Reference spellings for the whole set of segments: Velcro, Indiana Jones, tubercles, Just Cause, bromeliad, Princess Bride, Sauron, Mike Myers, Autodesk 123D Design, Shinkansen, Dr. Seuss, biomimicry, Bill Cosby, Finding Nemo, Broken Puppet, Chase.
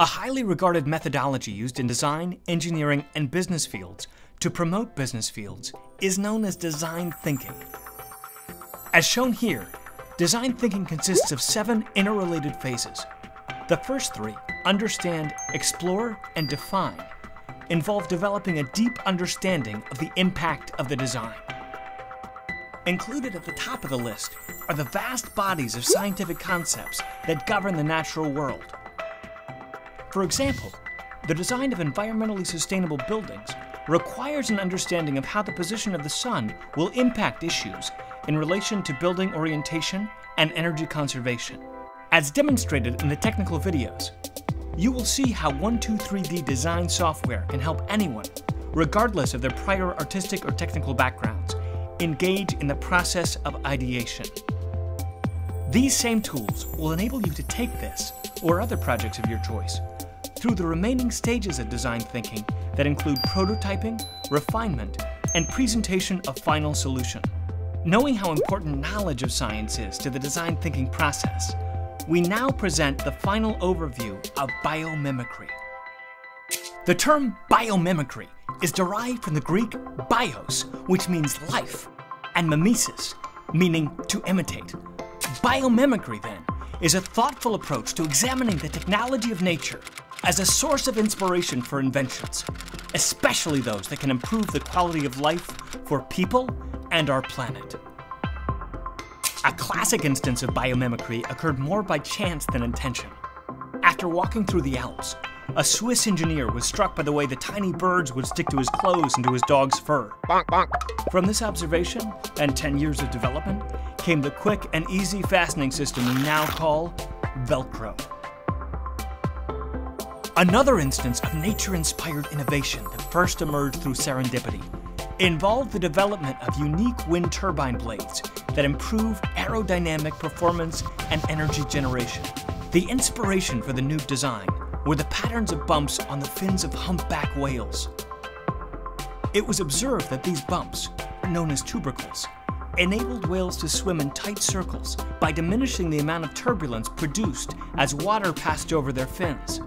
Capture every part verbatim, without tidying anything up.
a highly regarded methodology used in design, engineering, and business fields to promote business fields is known as design thinking. As shown here, design thinking consists of seven interrelated phases. The first three, understand, explore, and define, involve developing a deep understanding of the impact of the design. Included at the top of the list are the vast bodies of scientific concepts that govern the natural world. For example, the design of environmentally sustainable buildings requires an understanding of how the position of the sun will impact issues in relation to building orientation and energy conservation. As demonstrated in the technical videos, you will see how one two three D Design software can help anyone, regardless of their prior artistic or technical backgrounds, engage in the process of ideation. These same tools will enable you to take this, or other projects of your choice, through the remaining stages of design thinking that include prototyping, refinement, and presentation of final solution. Knowing how important knowledge of science is to the design thinking process, we now present the final overview of biomimicry. The term biomimicry is derived from the Greek bios, which means life, and mimesis, meaning to imitate. Biomimicry, then, is a thoughtful approach to examining the technology of nature as a source of inspiration for inventions, especially those that can improve the quality of life for people and our planet. A classic instance of biomimicry occurred more by chance than intention. After walking through the Alps, a Swiss engineer was struck by the way the tiny birds would stick to his clothes and to his dog's fur. Bonk, bonk. From this observation, and ten years of development, came the quick and easy fastening system we now call Velcro. Another instance of nature-inspired innovation that first emerged through serendipity involved the development of unique wind turbine blades that improved aerodynamic performance and energy generation. The inspiration for the new design were the patterns of bumps on the fins of humpback whales. It was observed that these bumps, known as tubercles, enabled whales to swim in tight circles by diminishing the amount of turbulence produced as water passed over their fins.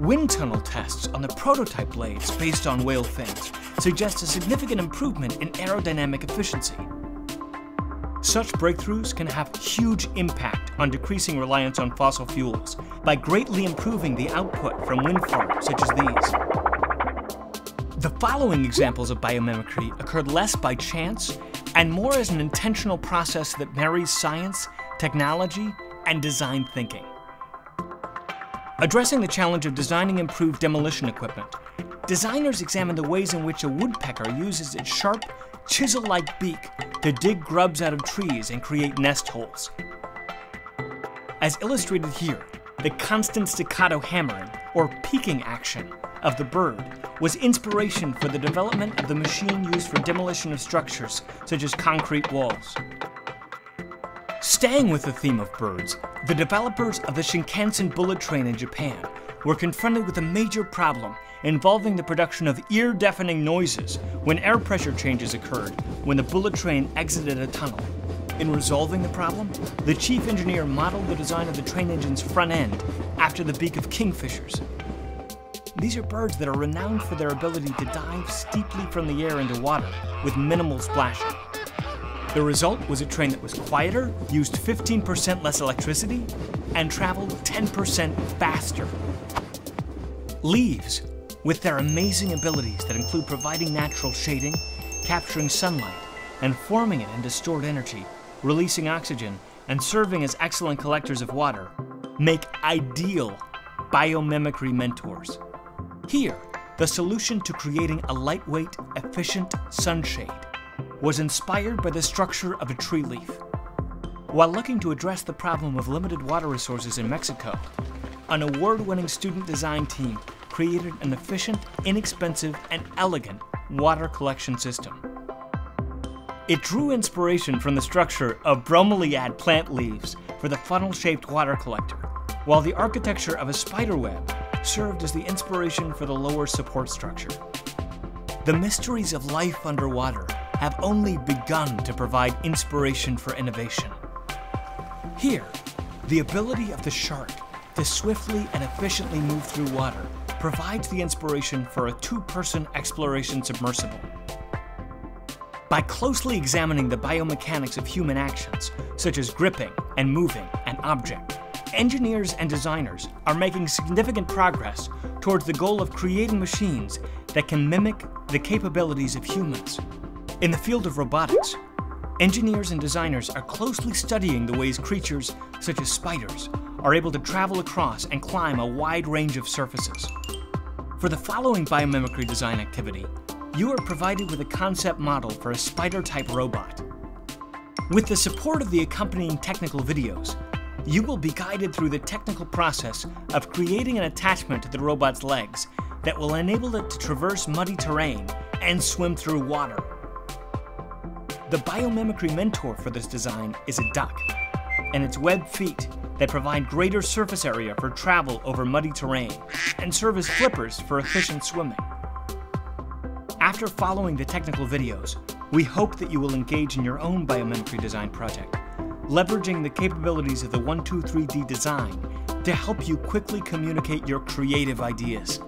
Wind tunnel tests on the prototype blades based on whale fins suggest a significant improvement in aerodynamic efficiency. Such breakthroughs can have huge impact on decreasing reliance on fossil fuels by greatly improving the output from wind farms such as these. The following examples of biomimicry occurred less by chance and more as an intentional process that marries science, technology, and design thinking. Addressing the challenge of designing improved demolition equipment, designers examine the ways in which a woodpecker uses its sharp, chisel-like beak to dig grubs out of trees and create nest holes. As illustrated here, the constant staccato hammering, or peaking action, of the bird was inspiration for the development of the machine used for demolition of structures such as concrete walls. Staying with the theme of birds, the developers of the Shinkansen bullet train in Japan were confronted with a major problem involving the production of ear-deafening noises when air pressure changes occurred when the bullet train exited a tunnel. In resolving the problem, the chief engineer modeled the design of the train engine's front end after the beak of kingfishers. These are birds that are renowned for their ability to dive steeply from the air into water with minimal splashing. The result was a train that was quieter, used fifteen percent less electricity, and traveled ten percent faster. Leaves, with their amazing abilities that include providing natural shading, capturing sunlight, and forming it into stored energy, releasing oxygen, and serving as excellent collectors of water, make ideal biomimicry mentors. Here, the solution to creating a lightweight, efficient sunshade was inspired by the structure of a tree leaf. While looking to address the problem of limited water resources in Mexico, an award-winning student design team created an efficient, inexpensive, and elegant water collection system. It drew inspiration from the structure of bromeliad plant leaves for the funnel-shaped water collector, while the architecture of a spiderweb served as the inspiration for the lower support structure. The mysteries of life underwater have only begun to provide inspiration for innovation. Here, the ability of the shark to swiftly and efficiently move through water provides the inspiration for a two-person exploration submersible. By closely examining the biomechanics of human actions, such as gripping and moving an object, engineers and designers are making significant progress towards the goal of creating machines that can mimic the capabilities of humans. In the field of robotics, engineers and designers are closely studying the ways creatures, such as spiders, are able to travel across and climb a wide range of surfaces. For the following biomimicry design activity, you are provided with a concept model for a spider-type robot. With the support of the accompanying technical videos, you will be guided through the technical process of creating an attachment to the robot's legs that will enable it to traverse muddy terrain and swim through water. The biomimicry mentor for this design is a duck, and its webbed feet that provide greater surface area for travel over muddy terrain and serve as flippers for efficient swimming. After following the technical videos, we hope that you will engage in your own biomimicry design project, leveraging the capabilities of the one two three D Design to help you quickly communicate your creative ideas.